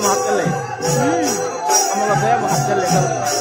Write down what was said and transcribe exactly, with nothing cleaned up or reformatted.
زي ما هتقلي. أما الغداء ما هتقلي.